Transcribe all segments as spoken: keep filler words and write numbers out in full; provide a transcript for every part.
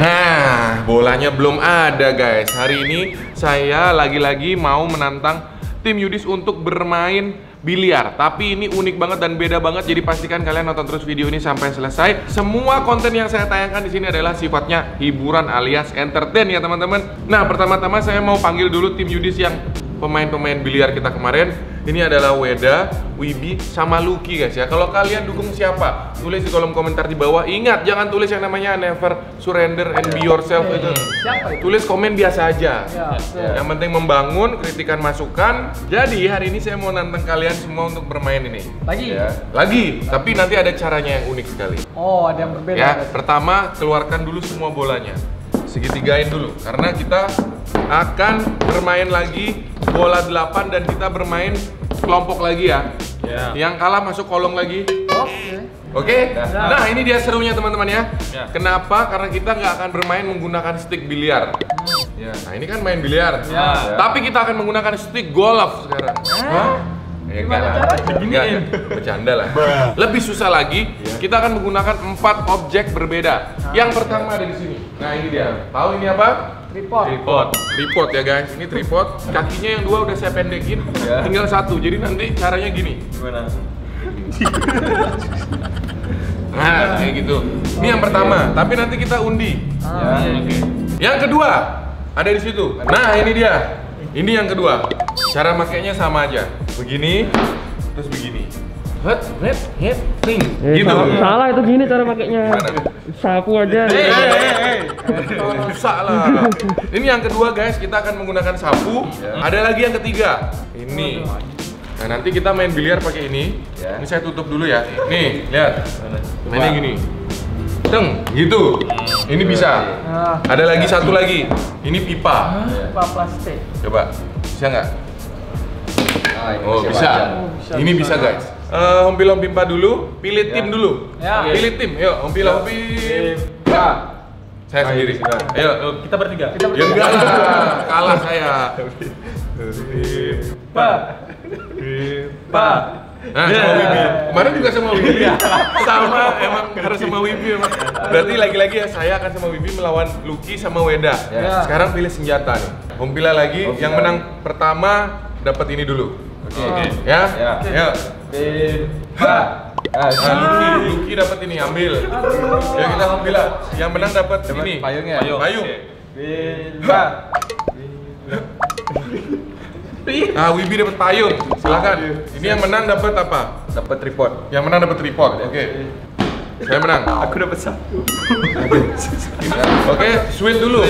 Nah, bolanya belum ada guys. Hari ini saya lagi-lagi mau menantang tim Yudis untuk bermain biliar. Tapi ini unik banget dan beda banget. Jadi pastikan kalian nonton terus video ini sampai selesai. Semua konten yang saya tayangkan di sini adalah sifatnya hiburan alias entertain ya teman-teman. Nah, pertama-tama saya mau panggil dulu tim Yudis yang pemain-pemain biliar kita kemarin. Ini adalah Weda, Wibi, sama Lucky guys ya. Kalau kalian dukung siapa? Tulis di kolom komentar di bawah. Ingat, jangan tulis yang namanya never surrender and be yourself itu. Siapa itu? Tulis komen biasa aja ya, yang penting membangun, kritikan, masukan. Jadi hari ini saya mau nantang kalian semua untuk bermain ini. Lagi? Ya. Lagi, tapi nanti ada caranya yang unik sekali. Oh, ada yang berbeda ya. Pertama, keluarkan dulu semua bolanya. Segitigain dulu, karena kita akan bermain lagi bola delapan dan kita bermain kelompok lagi ya. Yeah. Yang kalah masuk kolong lagi. Oke. Oke. Nah ini dia serunya teman-teman ya. Yeah. Kenapa? Karena kita nggak akan bermain menggunakan stick biliar. Yeah. Nah ini kan main biliar. Yeah. Tapi kita akan menggunakan stick golf sekarang. Hah? Ya kan? Bercanda lah. Lebih susah lagi, yeah. Kita akan menggunakan empat objek berbeda. Nah, yang pertama ada di sini. Nah ini dia. Tahu ini apa? Tripod. Tripod. Tripod ya guys, ini tripod. Kakinya yang dua udah saya pendekin, ya. Tinggal satu. Jadi nanti caranya gini. Gimana? Nah, kayak gitu. Ini yang pertama, tapi nanti kita undi. Ah, ya, okay. Yang kedua, ada di situ. Nah, ini dia. Ini yang kedua. Cara makainya sama aja. Begini, terus begini. Head, head, head, ting. Eh, gitu. Salah itu gini cara pakainya. Sapu aja. Hey, hey, hey. Rusak lah. Ini yang kedua guys, kita akan menggunakan sapu. Yeah. Ada lagi yang ketiga. Ini. Nah nanti kita main biliar pakai ini. Yeah. Ini saya tutup dulu ya. Nih lihat. Mainnya gini. Teng, gitu. Ini bisa. Ada lagi satu lagi. Ini pipa. Pipa plastik. Coba, bisa nggak? Oh bisa. Ini bisa guys. Uh, Hompil Hompimpa dulu, pilih tim ya. dulu ya. Pilih tim, yuk Hompil Hompimpa. Saya sendiri. Ayo, kita bertiga. Kita bertiga. Ya enggak lah, kalah saya. Hompimpa Hompimpa. Nah, sama Wibi. Kemarin juga sama Wibi. Sama, emang harus sama Wibi emang. Berarti lagi-lagi ya saya akan sama Wibi melawan Lucky sama Weda ya. Sekarang pilih senjata nih. Hompila lagi, Hompila. Yang menang pertama dapat ini dulu. Oke, okay. okay. ya? Ya. ya. Tiba. Ah, Lucky, Lucky dapat ini, ambil. Ya kita ambil lah. Yang menang dapat ini. Payungnya. Payung. Payung. Tiba. Ah, Wibi dapat payung. Silakan. Ini yang menang dapat apa? Dapat tripod. Yang menang dapat tripod. Oke. Okay. Saya menang. Aku dapat satu. Oke, okay. Sweet dulu.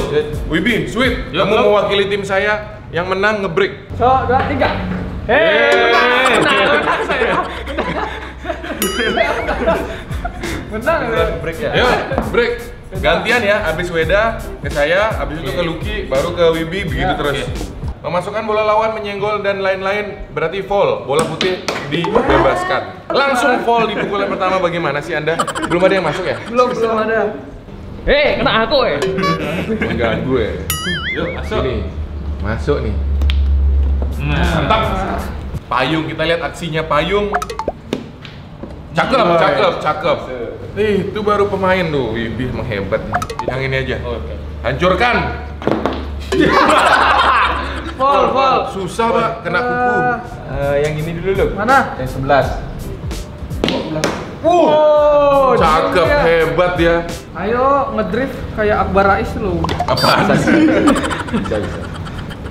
Wibi, Sweet. Kamu mewakili tim saya. Yang menang ngebreak. So, dua, tiga. Hei, menang, menang saya. Menang, menang break ya. Yuk, break. Gantian ya, abis Weda ke saya, abis itu ke Lucky, baru ke Wibi, begitu terus. Memasukkan bola lawan, menyenggol dan lain-lain berarti foul. Bola putih dibebaskan. Langsung foul di pukulan pertama. Bagaimana sih Anda? Belum ada yang masuk ya? Belum, belum ada. Hei, kena aku eh. Enggak gue. Yuk, masuk. Masuk nih. Mantap. Payung, kita lihat aksinya payung. Cakep, cakep, cakep. Ih, itu baru pemain tuh. Wibi emang hebat. Yang ini aja. Hancurkan. Fall, fall. Susah, Pak. Kena kuku. Uh, yang ini dulu, loh. Mana? Yang sebelas. Wow, cakep, hebat ya. Ayo ngedrift kayak Akbar Rais lu. Apaan? Bisa, bisa. Bisa.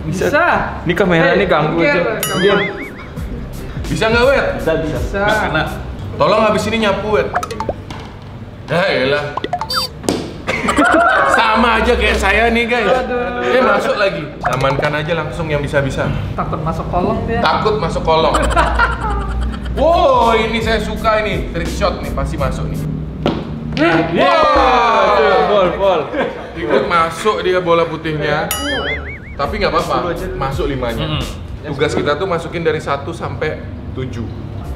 Bisa. Ini kamera hey, ini ganggu aja. Diam. Bisa nggak, Wet? Bisa, bisa. bisa. Nah, tolong habis ini nyapu, Wet. Ya elah. Sama aja kayak saya nih, guys. Aduh. Eh, masuk lagi. Samankan aja langsung yang bisa-bisa. Takut masuk kolong dia. Takut masuk kolong. Wow, ini saya suka ini. Trick shot nih, pasti masuk nih. Wow, bol, bol. Ikut masuk dia bola putihnya. Tapi nggak apa-apa, masuk limanya. Tugas kita tuh masukin dari satu sampai tujuh.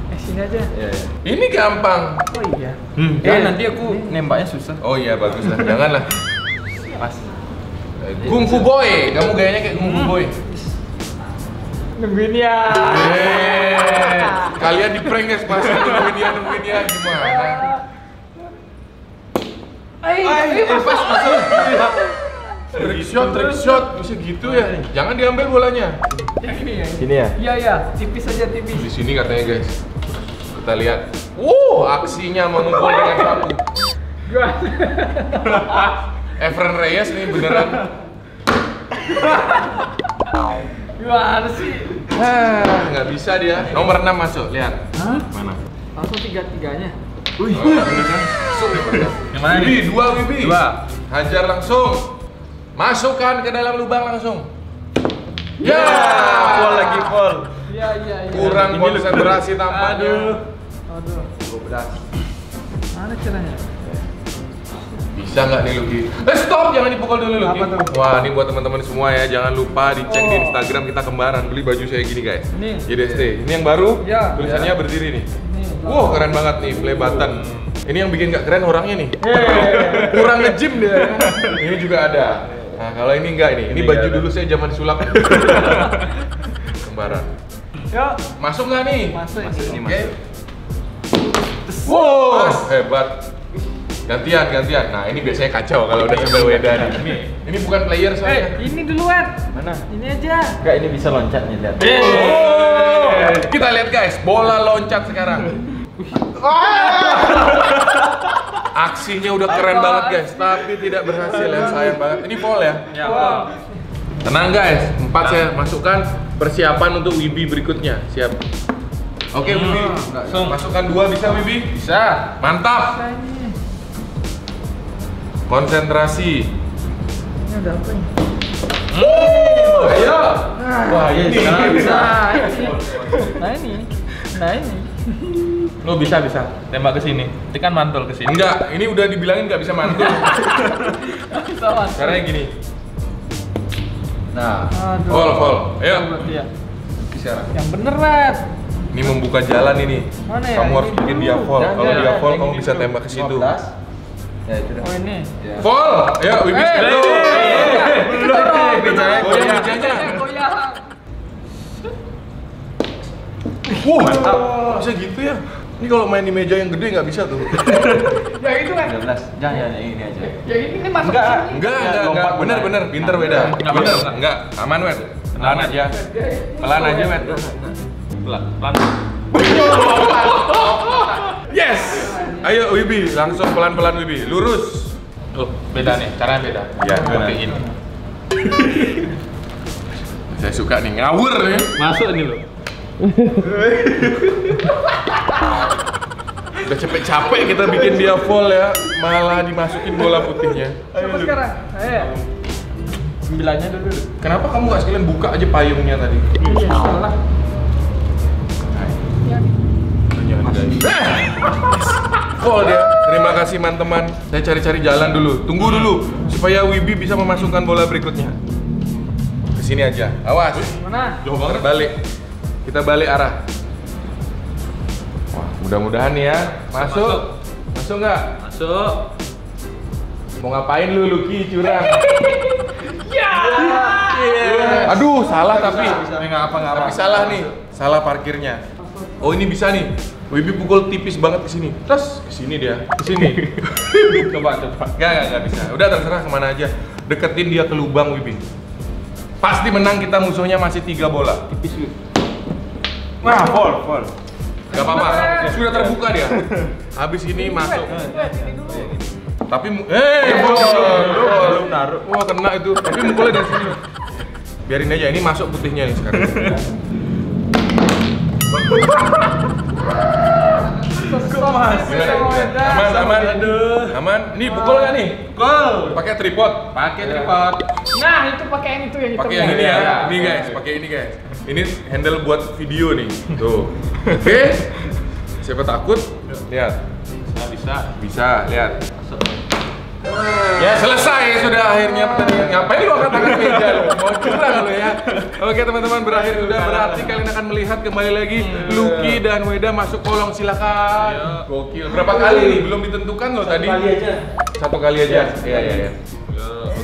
Eh, sini aja. Ini gampang. Oh iya. Ya nanti aku nembaknya susah. Oh iya, bagus lah. Janganlah. Pas. Kung Fu Boy, kamu gayanya kayak Kung Fu Boy. Nungguin ya. Kalian di prank guys, pasti nungguin ya, nungguin ya gimana? Ay, ay, eh, pas masuk. Trick shot, trick shot, mesti gitu ya. Jangan diambil bolanya. Ini ya. Sini ya? Iya, iya. Tipis aja, tipis. Di sini katanya, guys. Kita lihat. Wow, aksinya memukul dengan sapu. Efren Reyes nih beneran. Gimana sih? Hah, nggak bisa dia. Nomor enam masuk, lihat. Hah? Mana? Langsung tiga-tiganya. Wih, yang mana nih? Dua, Wibi. Dua. Hajar langsung. Masukkan ke dalam lubang langsung. Ya, full lagi full. Iya, iya, iya. Kurang konsentrasi tampaknya. Aduh. Aduh. dua belas. Mana caranya? Bisa nggak nih Luki? Eh stop, jangan dipukul dulu Luki. Wah, ini buat teman-teman semua ya, jangan lupa dicek oh. di Instagram kita kembaran. Beli baju saya gini guys. Ini. Y D S T. Ini yang baru. Ya. Tulisannya ya. Berdiri nih. Wow, keren banget nih, play button. Ini yang bikin gak keren orangnya nih. Hey. Kurang nge-gym dia. Ini juga ada. Nah, kalau ini enggak ini. Ini, ini baju dulu saya zaman sulap. Kembaran. Yuk. Masuk nggak nih? Masuk. Masuk ini okay. Masuk. Wow, hebat. Gantian, gantian. Nah, ini biasanya kacau kalau udah sampai weda nih. Ini, ini bukan player soalnya. Eh, ini duluan. Mana? Ini aja. Enggak, ini bisa loncat nih, lihat. Oh. Kita lihat guys, bola loncat sekarang. Aksinya udah keren banget guys, tapi tidak berhasil ya, sayang banget. Ini foul ya? Ya, foul. Tenang guys, empat saya masukkan persiapan untuk Wibi berikutnya. Siap. Oke, Wibi. Masukkan dua bisa Wibi? Bisa. Mantap. Konsentrasi. Ini ada apa ini? Wuh, ayo. Wah, ini bisa. Nah ini, nah ini. Lo bisa bisa tembak ke sini. Ini kan mantul ke sini. Enggak, ini udah dibilangin nggak bisa mantul. Bisa mantul. Caranya gini. Nah, vol vol. Ayo. Iya. Bisa. Yang bener, Red. Ini membuka jalan ini. Mana ya? Kamu harus bikin dia vol. Kalau dia vol, kamu bisa tembak ke situ. Ya, itu oh ini. Vol. Ayo, Wibi. Belum. Bicaranya goyang. Wuh, mantap. Bisa gitu ya? Ini kalau main di meja yang gede nggak bisa tuh. Ya itu kan. tiga belas. Jangan ya ini aja. Ya ini kan masuk. Enggak, enggak, enggak. Bener, bener. Pinter beda. Bener, enggak. Aman, Wet. Pelan aja. Pelan aja, Wet. Pelan. Pelan. Yes. Ayo Wibi, langsung pelan-pelan Wibi. Lurus. Tuh, beda nih. Caranya beda. Iya, seperti ini. Saya suka nih ngawur nih. Masuk ini loh. Udah capek-capek kita bikin dia full ya, malah dimasukin bola putihnya. Ayo sekarang, ayo. Sembilannya dulu. Kenapa kamu gak sekalian buka aja payungnya tadi? Iya, salah. Full dia. Terima kasih teman-teman. Saya cari-cari jalan dulu. Tunggu dulu supaya Wibi bisa memasukkan bola berikutnya. Kesini aja. Awas. Mana? Jauh banget. Terbalik. Kita balik arah. Wah, mudah-mudahan nih ya. Masuk. Masuk nggak? Masuk. Mau ngapain lu, Luki? Curang. Ya. Yeah. Aduh, salah bisa, tapi. Bisa, bisa. Nggak apa, nggak apa. Tapi salah nih. Salah parkirnya. Oh, ini bisa nih. Wibi pukul tipis banget ke sini. Terus ke sini dia. Ke sini. Coba, coba. Nggak, nggak, nggak bisa. Udah terserah kemana aja. Deketin dia ke lubang Wibi. Pasti menang kita, musuhnya masih tiga bola. Tipis lu. Wah, vol, vol. Gak apa-apa, sudah terbuka dia. Habis ini masuk. Tapi, eh, vol, vol, naruh. Wah, kena itu. Tapi mukulnya dari sini. Biarin aja, ini masuk putihnya nih sekarang. Aman, aman, aman, aman. Nih, pukul nggak nih? Pukul. Pakai tripod. Pakai tripod. Nah, itu pakai yang itu yang itu. Pakai yang ini ya. Ini guys, pakai ini guys. Ini handle buat video nih, tuh. Oke, okay. Siapa takut? Lihat. Bisa, bisa. Bisa, lihat. Ya selesai sudah akhirnya pertandingan. Ngapain lu angkat tangan meja lu? Mau curang lu ya. Oke teman-teman, berakhir sudah, berarti kalian akan melihat kembali lagi Luki dan Weda masuk kolong, silakan. Gokil. Berapa kali nih? Belum ditentukan loh tadi. Satu kali aja. Satu kali aja. Iya, iya, iya.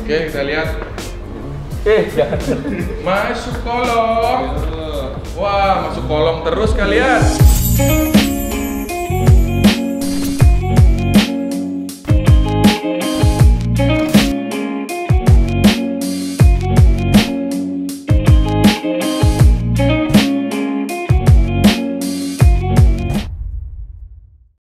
Oke, kita lihat. Eh, jangan. Masuk kolong. Wah, masuk kolong terus kalian.